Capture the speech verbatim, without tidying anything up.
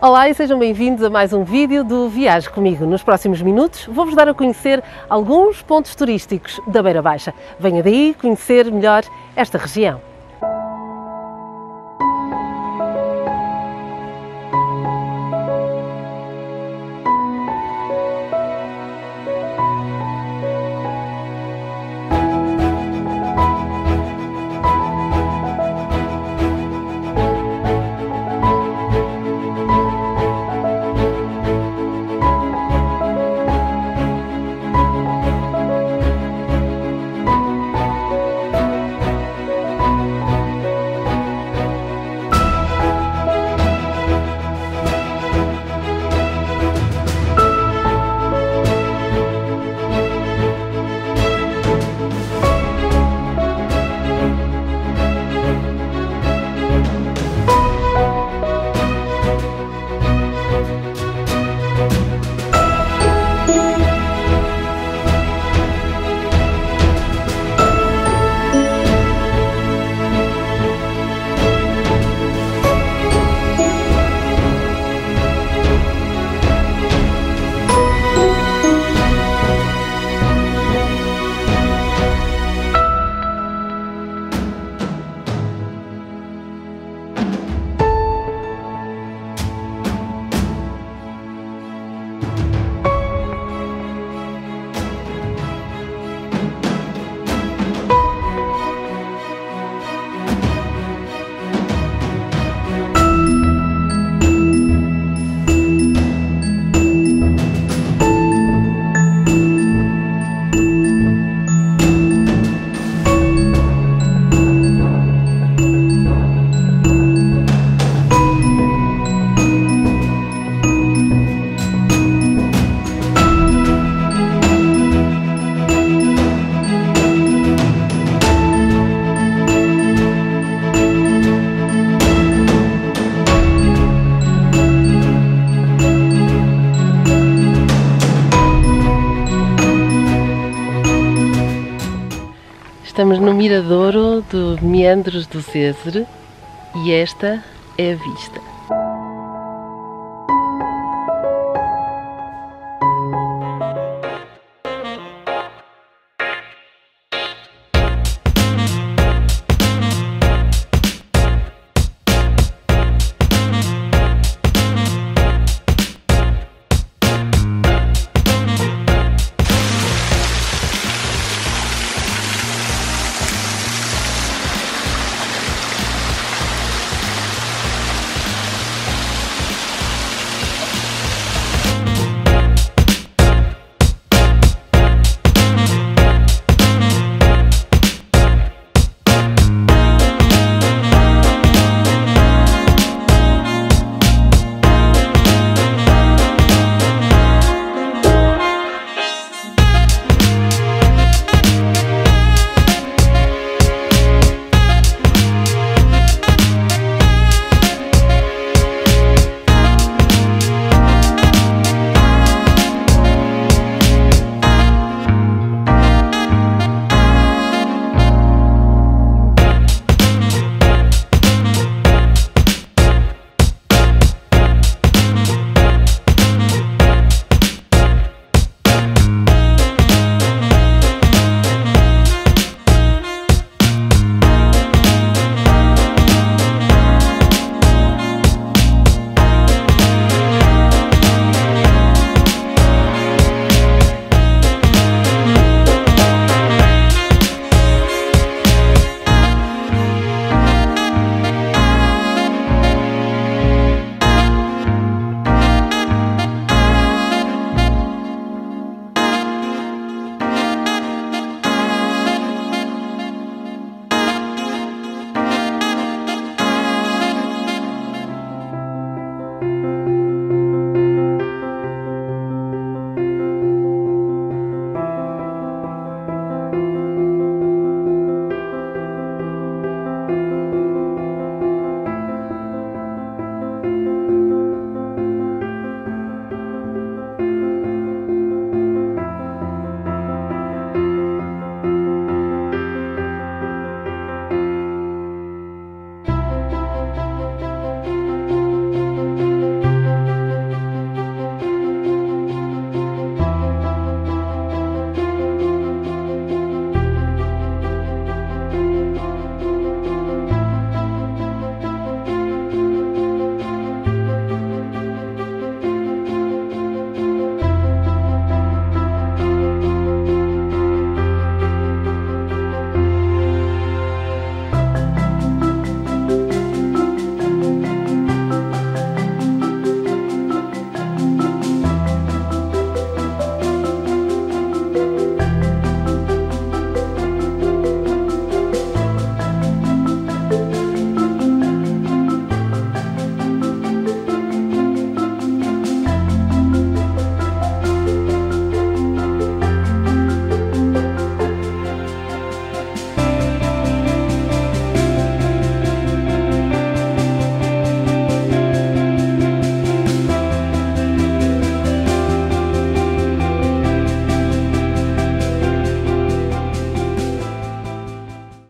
Olá e sejam bem-vindos a mais um vídeo do Viaje Comigo. Nos próximos minutos vou-vos dar a conhecer alguns pontos turísticos da Beira Baixa. Venha daí conhecer melhor esta região. Estamos no miradouro do Meandros do César e esta é a vista.